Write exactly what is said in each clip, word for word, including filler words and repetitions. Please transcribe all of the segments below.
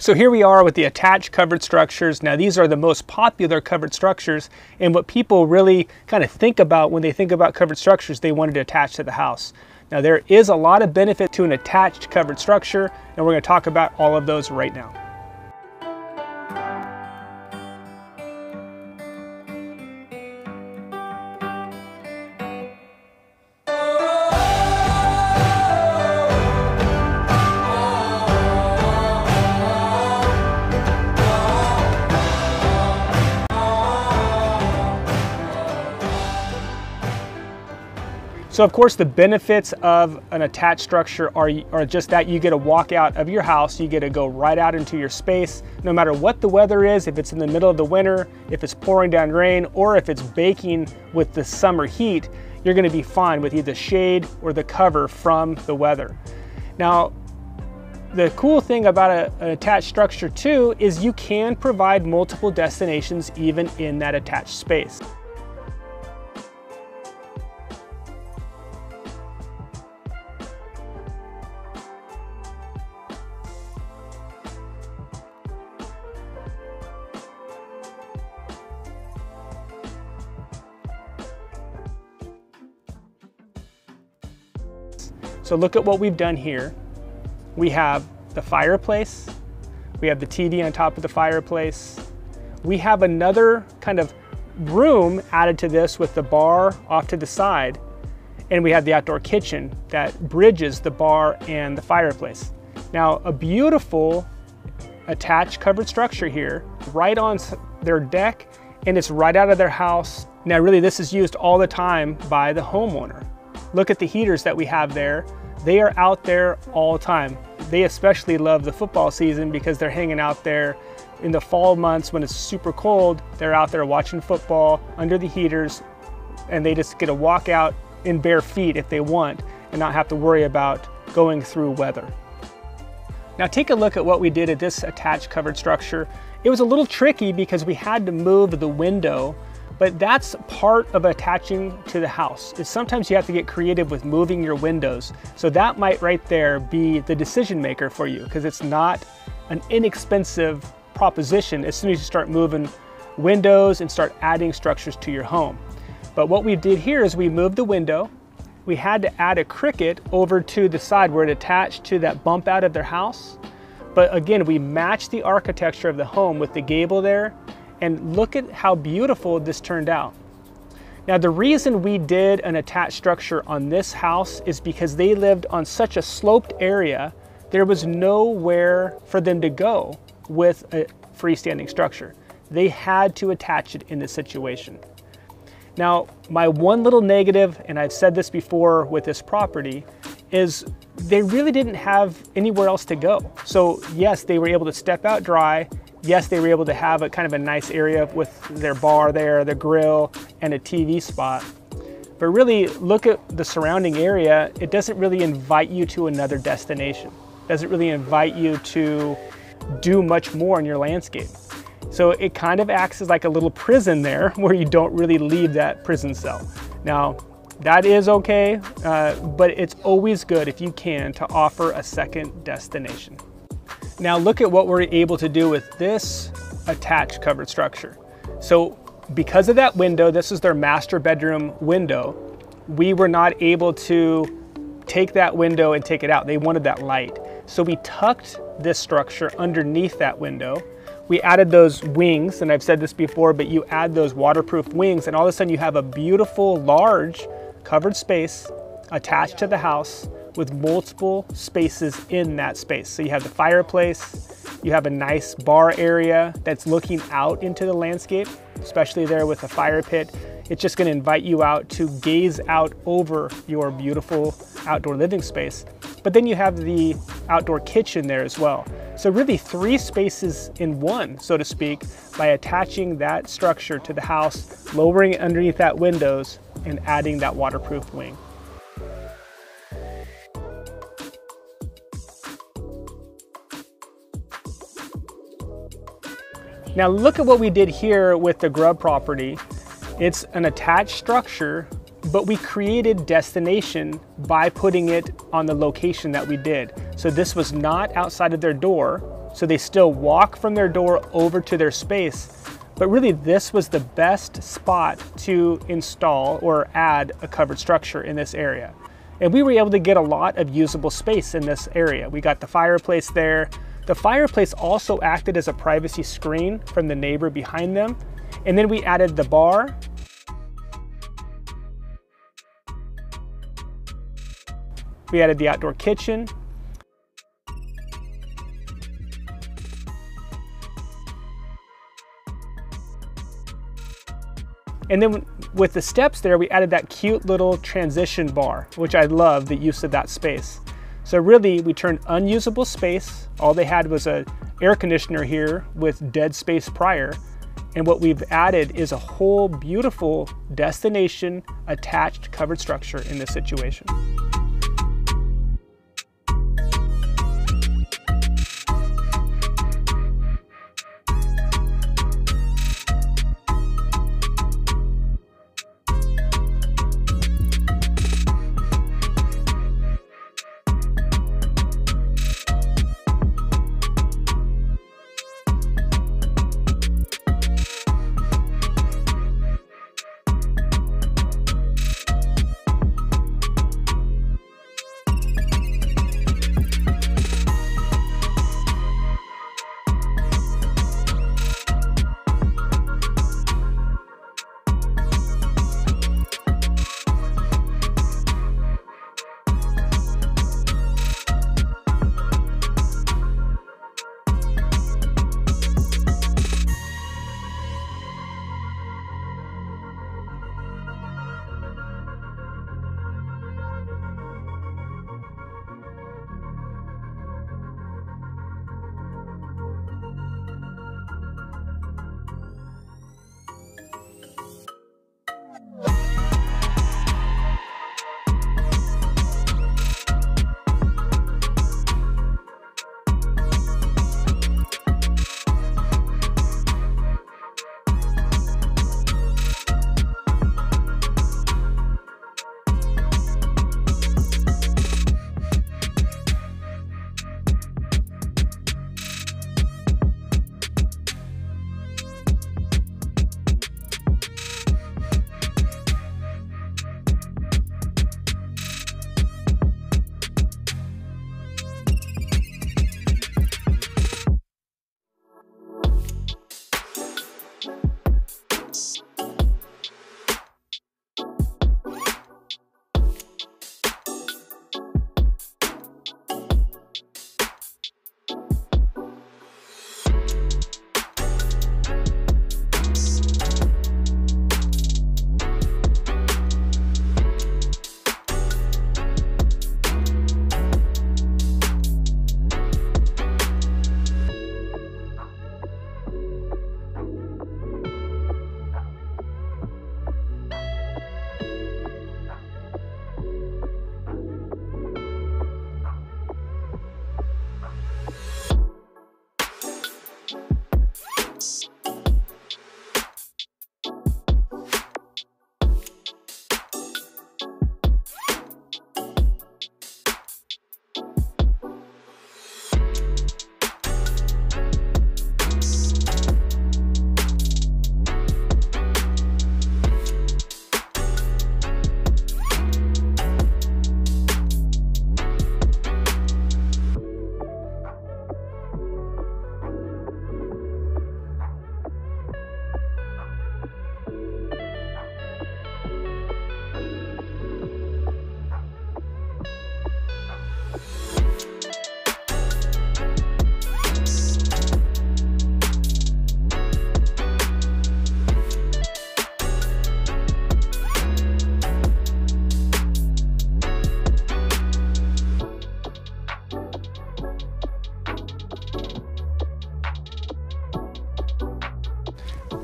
So here we are with the attached covered structures. Now these are the most popular covered structures, and what people really kind of think about when they think about covered structures, they wanted to attach to the house. Now there is a lot of benefit to an attached covered structure, and we're going to talk about all of those right now. So of course the benefits of an attached structure are, are just that you get to walk out of your house, you get to go right out into your space, no matter what the weather is, if it's in the middle of the winter, if it's pouring down rain, or if it's baking with the summer heat, you're gonna be fine with either shade or the cover from the weather. Now, the cool thing about a, an attached structure too is you can provide multiple destinations even in that attached space. So look at what we've done here. We have the fireplace. We have the T V on top of the fireplace. We have another kind of room added to this with the bar off to the side. And we have the outdoor kitchen that bridges the bar and the fireplace. Now, a beautiful attached covered structure here, right on their deck, and it's right out of their house. Now, really, this is used all the time by the homeowner. Look at the heaters that we have there. They are out there all the time. They especially love the football season because they're hanging out there in the fall months when it's super cold. They're out there watching football under the heaters, and they just get to walk out in bare feet if they want and not have to worry about going through weather. Now take a look at what we did at this attached covered structure. It was a little tricky because we had to move the window, but that's part of attaching to the house, is sometimes you have to get creative with moving your windows. So that might right there be the decision maker for you, because it's not an inexpensive proposition as soon as you start moving windows and start adding structures to your home. But what we did here is we moved the window. We had to add a cricket over to the side where it attached to that bump out of their house. But again, we matched the architecture of the home with the gable there. And look at how beautiful this turned out. Now, the reason we did an attached structure on this house is because they lived on such a sloped area, there was nowhere for them to go with a freestanding structure. They had to attach it in this situation. Now, my one little negative, and I've said this before with this property, is they really didn't have anywhere else to go. So yes, they were able to step out dry. Yes, they were able to have a kind of a nice area with their bar there, their grill, and a T V spot. But really, look at the surrounding area. It doesn't really invite you to another destination. It doesn't really invite you to do much more in your landscape. So it kind of acts as like a little prison there where you don't really leave that prison cell. Now, that is okay, uh, but it's always good if you can to offer a second destination. Now look at what we're able to do with this attached covered structure. So because of that window, this is their master bedroom window, we were not able to take that window and take it out. They wanted that light. So we tucked this structure underneath that window. We added those wings, and I've said this before, but you add those waterproof wings and all of a sudden you have a beautiful, large covered space attached to the house with multiple spaces in that space. So you have the fireplace, you have a nice bar area that's looking out into the landscape, especially there with a fire pit. It's just gonna invite you out to gaze out over your beautiful outdoor living space. But then you have the outdoor kitchen there as well. So really three spaces in one, so to speak, by attaching that structure to the house, lowering it underneath that windows, and adding that waterproof wing. Now look at what we did here with the Grubb property. It's an attached structure, but we created destination by putting it on the location that we did. So this was not outside of their door. so they still walk from their door over to their space. But really, this was the best spot to install or add a covered structure in this area. And we were able to get a lot of usable space in this area. We got the fireplace there. The fireplace also acted as a privacy screen from the neighbor behind them. And then we added the bar. We added the outdoor kitchen. And then with the steps there, we added that cute little transition bar, which I love the use of that space. So really, we turned unusable space. All they had was an air conditioner here with dead space prior. And what we've added is a whole beautiful destination attached covered structure in this situation.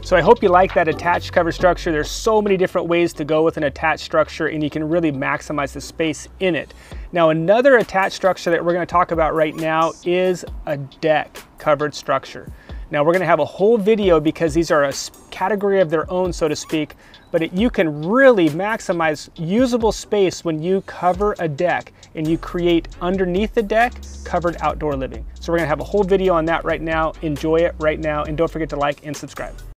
So I hope you like that attached covered structure. There's so many different ways to go with an attached structure, and you can really maximize the space in it. Now, another attached structure that we're gonna talk about right now is a deck covered structure. Now we're gonna have a whole video because these are a category of their own, so to speak, but it, you can really maximize usable space when you cover a deck and you create underneath the deck covered outdoor living. So we're gonna have a whole video on that right now. Enjoy it right now, and don't forget to like and subscribe.